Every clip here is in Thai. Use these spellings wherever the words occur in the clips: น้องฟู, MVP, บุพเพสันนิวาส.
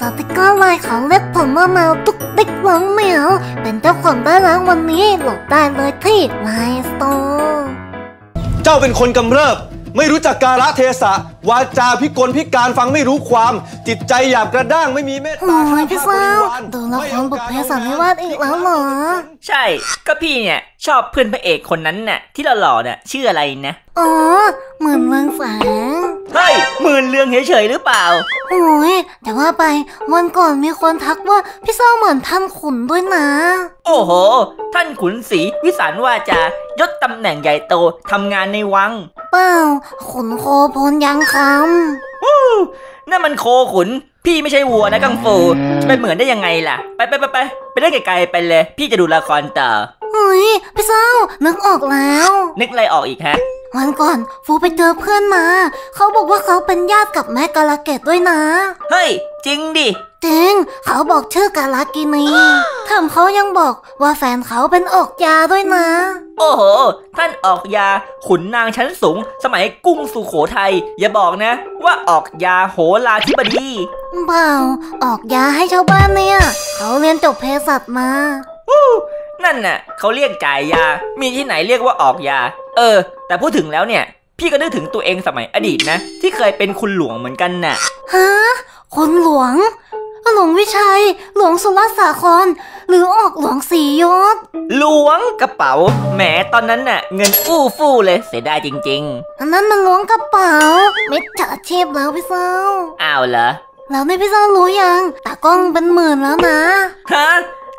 สติกเกอร์ลายของเล็บผมว่าแมวตุ๊กติ๊กหวังเหมียวเป็นเจ้าของได้แล้ววันนี้โหลดได้เลยที่ไลน์สโตร์เจ้าเป็นคนกำเริบไม่รู้จักกาลเทศะวาจาพิกลพิการฟังไม่รู้ความจิตใจหยาบกระด้างไม่มีเมตตาพี่สาวดูละครบุพเพสันนิวาสอีกแล้วเหรอใช่ก็พี่เนี่ยชอบเพื่อนพระเอกคนนั้นน่ะที่หล่อๆเนี่ยชื่ออะไรนะอ๋อหมื่นเรืองแสงเฮ้ยหมื่นเรืองเฉยๆหรือเปล่าโอ้ยแต่ว่าไปวันก่อนมีคนทักว่าพี่สาวเหมือนท่านขุนด้วยนะโอ้โหท่านขุนศรีวิสารวาจายศตำแหน่งใหญ่โตทำงานในวังเปล่าขุนโคพลยังคำวู้นั่นมันโคขุนพี่ไม่ใช่วัวนะกังฟูจะไปเหมือนได้ยังไงล่ะไปเล่นไกลๆไปเลยพี่จะดูละครต่อเฮ้ยพี่เศร้านึกออกแล้วนึกอะไรออกอีกฮะวันก่อนฟูไปเจอเพื่อนมาเขาบอกว่าเขาเป็นญาติกับแม่กาลเกตด้วยนะเฮ้ยจริงดิจริงเขาบอกชื่อกาลกินีแถมเขายังบอกว่าแฟนเขาเป็นออกยาด้วยนะโอ้โหท่านออกยาขุนนางชั้นสูงสมัยกรุงสุโขทัยอย่าบอกนะว่าออกยาโหราธิบดีเปล่าออกยาให้ชาวบ้านเนี่ยเขาเรียนจบเภสัชมานั่นน่ะเขาเรียกจ่ายยามีที่ไหนเรียกว่าออกยาแต่พูดถึงแล้วเนี่ยพี่ก็นึกถึงตัวเองสมัยอดีตนะที่เคยเป็นคุณหลวงเหมือนกันน่ะฮะคุณหลวงหลวงวิชัยหลวงสุรสาครหรือออกหลวงสียศหลวงกระเป๋าแหมตอนนั้นน่ะเงินอู้ฟู่เลยเสียดายจริงๆอันนั้นมันหลวงกระเป๋ามิจฉาชีพแล้วพี่เศร้าอ้าวเหรอแล้วนี่พี่เศร้ารู้ยังตากล้องเป็นหมื่นแล้วนะฮะ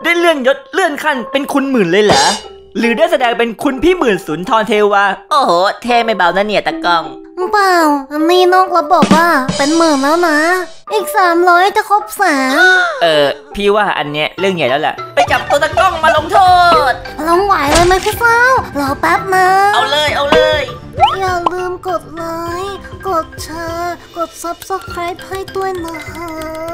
ได้เลื่อนยศเลื่อนขั้นเป็นคุณหมื่นเลยเหรอหรือได้แสดงเป็นคุณพี่หมื่นสุนทรเทวาโอ้โหเท่ไม่เบานะเนี่ยตากล้องเปล่านี่น้องเราบอกว่าเป็นหมื่นแล้วนะอีก300จะครบ3พี่ว่าอันเนี้ยเรื่องใหญ่แล้วแหละไปจับตัวตากล้องมาลงโทษลงไหวเลยไหมพี่เฝ้ารอแป๊บนะเอาเลยอย่าลืมกดไลค์กดแชร์กด Subscribe ให้ด้วยนะคะ